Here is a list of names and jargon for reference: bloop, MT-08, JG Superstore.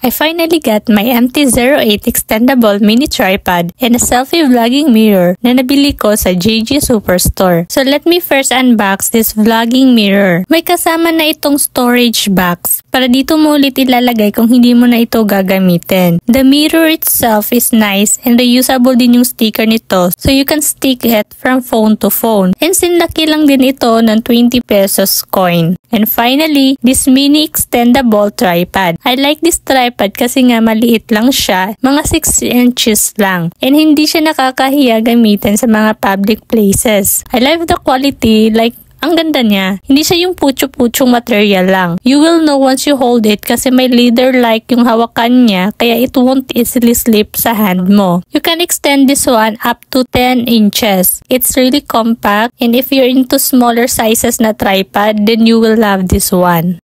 I finally got my MT-08 extendable mini tripod and a selfie vlogging mirror na nabili ko sa JG Superstore. So let me first unbox this vlogging mirror. May kasama na itong storage box para dito mo ulit ilalagay kung hindi mo na ito gagamitin. The mirror itself is nice and reusable din yung sticker nito so you can stick it from phone to phone. And sinlaki lang din ito ng 20 pesos coin. And finally, this mini extendable tripod. I like this tripod kasi nga maliit lang siya, mga 6 inches lang. And hindi siya nakakahiya gamitin sa mga public places. I love the quality, like ang ganda niya. Hindi siya yung putyo-putyong material lang. You will know once you hold it kasi may leather-like yung hawakan niya kaya it won't easily slip sa hand mo. You can extend this one up to 10 inches. It's really compact and if you're into smaller sizes na tripod, then you will love this one.